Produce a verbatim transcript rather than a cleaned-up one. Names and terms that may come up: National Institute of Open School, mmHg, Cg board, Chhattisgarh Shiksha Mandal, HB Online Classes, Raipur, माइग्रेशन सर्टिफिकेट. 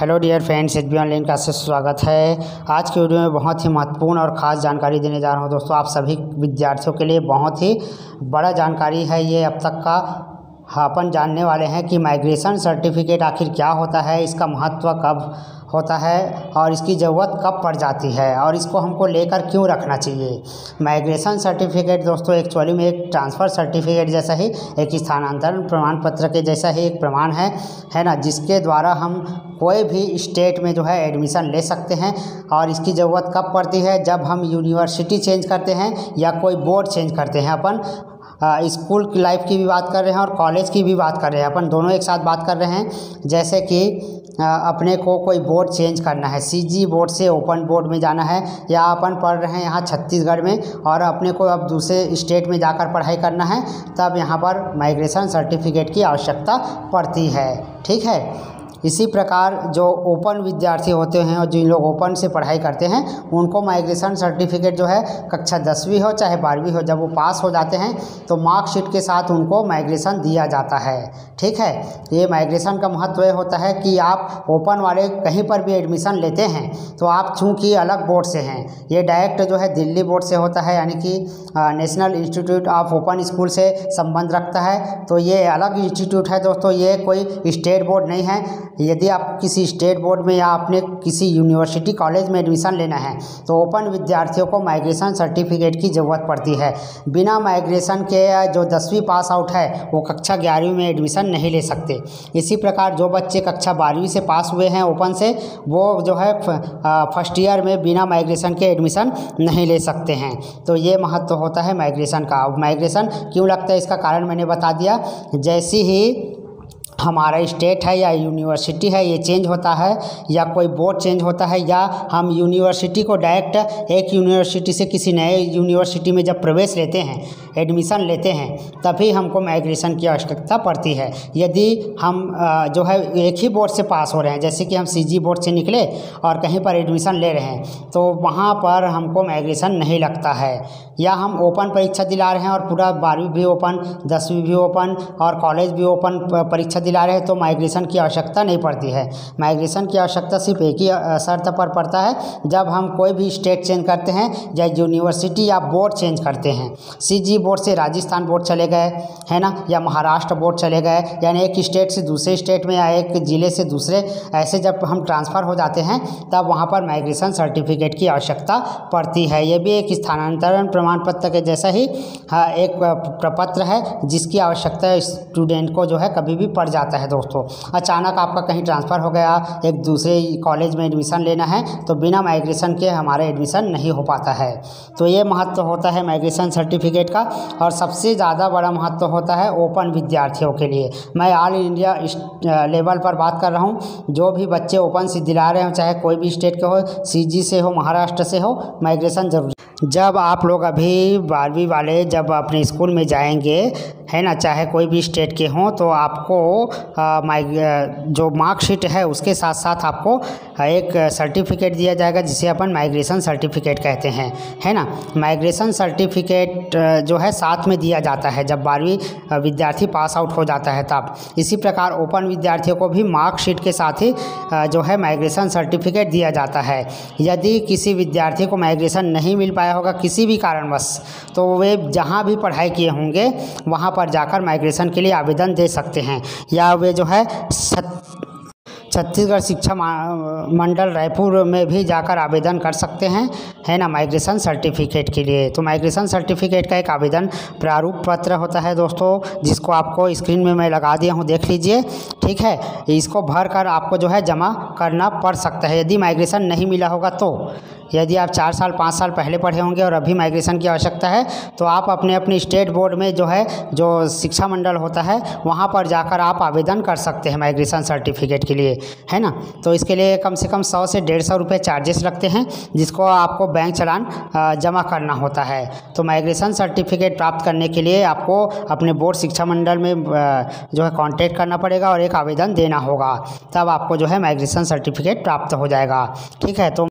Hello dear friends, H B online classes स्वागत है। आज के वीडियो में बहुत ही महत्वपूर्ण और ख़ास जानकारी देने जा रहा हूं दोस्तों। आप सभी विद्यार्थियों के लिए बहुत ही बड़ा जानकारी है ये। अब तक का अपन जानने वाले हैं कि माइग्रेशन सर्टिफिकेट आखिर क्या होता है, इसका महत्व कब होता है और इसकी ज़रूरत कब पड़ जाती है और इसको हमको लेकर क्यों रखना चाहिए। माइग्रेशन सर्टिफिकेट दोस्तों एक्चुअली में एक ट्रांसफ़र सर्टिफिकेट जैसा ही, एक स्थानांतरण प्रमाण पत्र के जैसा ही एक प्रमाण है है ना, जिसके द्वारा हम कोई भी स्टेट में जो है एडमिशन ले सकते हैं। और इसकी ज़रूरत कब पड़ती है, जब हम यूनिवर्सिटी चेंज करते हैं या कोई बोर्ड चेंज करते हैं। अपन स्कूल की लाइफ की भी बात कर रहे हैं और कॉलेज की भी बात कर रहे हैं, अपन दोनों एक साथ बात कर रहे हैं। जैसे कि अपने को कोई बोर्ड चेंज करना है, सीजी बोर्ड से ओपन बोर्ड में जाना है, या अपन पढ़ रहे हैं यहाँ छत्तीसगढ़ में और अपने को अब दूसरे स्टेट में जाकर पढ़ाई करना है, तब यहाँ पर माइग्रेशन सर्टिफिकेट की आवश्यकता पड़ती है। ठीक है, इसी प्रकार जो ओपन विद्यार्थी होते हैं और जिन लोग ओपन से पढ़ाई करते हैं, उनको माइग्रेशन सर्टिफिकेट जो है कक्षा दसवीं हो चाहे बारहवीं हो, जब वो पास हो जाते हैं तो मार्कशीट के साथ उनको माइग्रेशन दिया जाता है। ठीक है, ये माइग्रेशन का महत्व ये होता है कि आप ओपन वाले कहीं पर भी एडमिशन लेते हैं तो आप चूँकि अलग बोर्ड से हैं, ये डायरेक्ट जो है दिल्ली बोर्ड से होता है, यानी कि national institute of open school से संबंध रखता है, तो ये अलग इंस्टीट्यूट है दोस्तों, ये कोई स्टेट बोर्ड नहीं है। यदि आप किसी स्टेट बोर्ड में या आपने किसी यूनिवर्सिटी कॉलेज में एडमिशन लेना है तो ओपन विद्यार्थियों को माइग्रेशन सर्टिफिकेट की ज़रूरत पड़ती है। बिना माइग्रेशन के जो दसवीं पास आउट है वो कक्षा ग्यारहवीं में एडमिशन नहीं ले सकते। इसी प्रकार जो बच्चे कक्षा बारहवीं से पास हुए हैं ओपन से, वो जो है फर्स्ट ईयर में बिना माइग्रेशन के एडमिशन नहीं ले सकते हैं। तो ये महत्व होता है माइग्रेशन का। माइग्रेशन क्यों लगता है, इसका कारण मैंने बता दिया। जैसी ही हमारा स्टेट है या यूनिवर्सिटी है, ये चेंज होता है, या कोई बोर्ड चेंज होता है, या हम यूनिवर्सिटी को डायरेक्ट एक यूनिवर्सिटी से किसी नए यूनिवर्सिटी में जब प्रवेश लेते हैं, एडमिशन लेते हैं, तभी हमको माइग्रेशन की आवश्यकता पड़ती है। यदि हम जो है एक ही बोर्ड से पास हो रहे हैं, जैसे कि हम सीजी बोर्ड से निकले और कहीं पर एडमिशन ले रहे हैं, तो वहाँ पर हमको माइग्रेशन नहीं लगता है। या हम ओपन परीक्षा दिला रहे हैं और पूरा बारहवीं भी ओपन, दसवीं भी ओपन और कॉलेज भी ओपन परीक्षा दिला रहे हैं, तो माइग्रेशन की आवश्यकता नहीं पड़ती है। माइग्रेशन की आवश्यकता सिर्फ एक ही शर्त पर पड़ता है, जब हम कोई भी स्टेट चेंज करते हैं या यूनिवर्सिटी या बोर्ड चेंज करते हैं। सीजी बोर्ड से राजस्थान बोर्ड चले गए, है ना, या महाराष्ट्र बोर्ड चले गए, यानी एक स्टेट से दूसरे स्टेट में या एक ज़िले से दूसरे, ऐसे जब हम ट्रांसफ़र हो जाते हैं तब वहाँ पर माइग्रेशन सर्टिफिकेट की आवश्यकता पड़ती है। ये भी एक स्थानांतरण प्रमाण पत्र के जैसा ही एक प्रपत्र है, जिसकी आवश्यकता स्टूडेंट को जो है कभी भी पड़ जाता है दोस्तों। अचानक आपका कहीं ट्रांसफ़र हो गया, एक दूसरे कॉलेज में एडमिशन लेना है, तो बिना माइग्रेशन के हमारा एडमिशन नहीं हो पाता है। तो ये महत्व होता है माइग्रेशन सर्टिफिकेट का। और सबसे ज़्यादा बड़ा महत्व होता है ओपन विद्यार्थियों के लिए। मैं ऑल इंडिया लेवल पर बात कर रहा हूँ, जो भी बच्चे ओपन से दिला रहे हो, चाहे कोई भी स्टेट के हो, सीजी से हो, महाराष्ट्र से हो, माइग्रेशन जरूरी। जब आप लोग अभी बारहवीं वाले जब अपने स्कूल में जाएंगे, है ना, चाहे कोई भी स्टेट के हों, तो आपको आ, जो मार्कशीट है उसके साथ साथ आपको एक सर्टिफिकेट दिया जाएगा, जिसे अपन माइग्रेशन सर्टिफिकेट कहते हैं, है ना। माइग्रेशन सर्टिफिकेट जो है साथ में दिया जाता है जब बारहवीं विद्यार्थी पास आउट हो जाता है तब। इसी प्रकार ओपन विद्यार्थियों को भी मार्कशीट के साथ ही जो है माइग्रेशन सर्टिफिकेट दिया जाता है। यदि किसी विद्यार्थी को माइग्रेशन नहीं मिल पाया होगा किसी भी कारणवश, तो वे जहाँ भी पढ़ाई किए होंगे वहाँ पर जाकर माइग्रेशन के लिए आवेदन दे सकते हैं, या वे जो है छत्तीसगढ़ शिक्षा मंडल रायपुर में भी जाकर आवेदन कर सकते हैं, है ना, माइग्रेशन सर्टिफिकेट के लिए। तो माइग्रेशन सर्टिफिकेट का एक आवेदन प्रारूप पत्र होता है दोस्तों, जिसको आपको स्क्रीन में मैं लगा दिया हूँ, देख लीजिए। ठीक है, इसको भर कर आपको जो है जमा करना पड़ सकता है यदि माइग्रेशन नहीं मिला होगा तो। यदि आप चार साल पाँच साल पहले पढ़े होंगे और अभी माइग्रेशन की आवश्यकता है, तो आप अपने अपने स्टेट बोर्ड में जो है, जो शिक्षा मंडल होता है, वहाँ पर जाकर आप आवेदन कर सकते हैं माइग्रेशन सर्टिफिकेट के लिए, है ना। तो इसके लिए कम से कम सौ से डेढ़ सौ रुपये चार्जेस लगते हैं, जिसको आपको बैंक चलान जमा करना होता है। तो माइग्रेशन सर्टिफिकेट प्राप्त करने के लिए आपको अपने बोर्ड शिक्षा मंडल में जो है कॉन्टेक्ट करना पड़ेगा और एक आवेदन देना होगा, तब आपको जो है माइग्रेशन सर्टिफिकेट प्राप्त हो जाएगा। ठीक है, तो